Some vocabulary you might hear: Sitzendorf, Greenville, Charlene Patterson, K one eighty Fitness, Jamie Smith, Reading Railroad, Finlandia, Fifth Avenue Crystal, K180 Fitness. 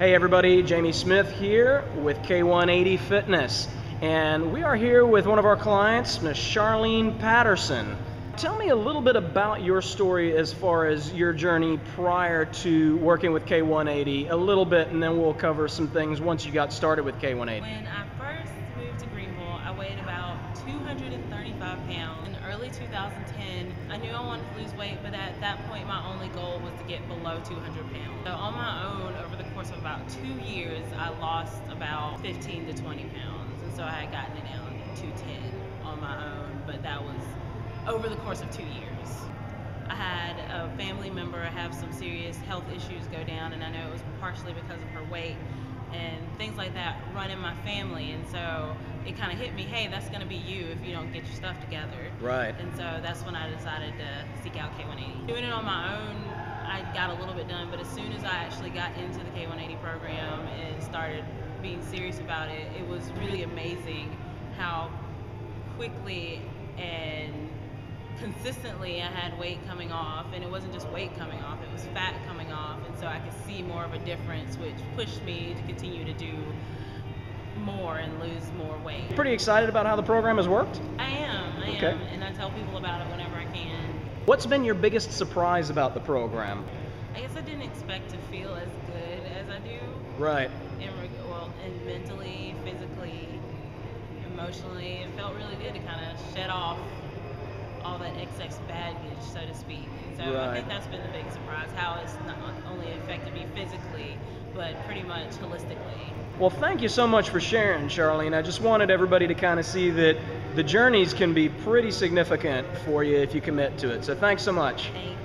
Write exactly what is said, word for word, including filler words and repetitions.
Hey everybody, Jamie Smith here with K one eighty Fitness, and we are here with one of our clients, Miss Charlene Patterson. Tell me a little bit about your story as far as your journey prior to working with K one eighty, a little bit, and then we'll cover some things once you got started with K one eighty. When I first moved to Greenville, I weighed about two hundred thirty-five pounds. In early two thousand ten, I knew I wanted to lose weight, but at that point, my only goal was to get below two hundred pounds. So on my own, over the course of about two years, I lost about fifteen to twenty pounds, and so I had gotten it down to two ten on my own, but that was over the course of two years. I had a family member have some serious health issues go down, and I know it was partially because of her weight and things like that run in my family, and so it kind of hit me, hey, that's going to be you if you don't get your stuff together. Right. And so that's when I decided to seek out K one eighty. Doing it on my own, I got a little bit done, but as soon as I actually got into the K one eighty program and started being serious about it, it was really amazing how quickly and consistently I had weight coming off, and it wasn't just weight coming off, it was fat coming off, and so I could see more of a difference, which pushed me to continue to do more and lose more weight. Pretty excited about how the program has worked? I am, I am, okay. And I tell people about it whenever I can. What's been your biggest surprise about the program? I guess I didn't expect to feel as good as I do. Right. And, well, and mentally, physically, emotionally, it felt really good to kind of shed off all that excess baggage, so to speak. And so right. I think that's been the big surprise, how it's not only affected me physically, but pretty much holistically. Well, thank you so much for sharing, Charlene. I just wanted everybody to kind of see that the journeys can be pretty significant for you if you commit to it. So thanks so much. Thanks.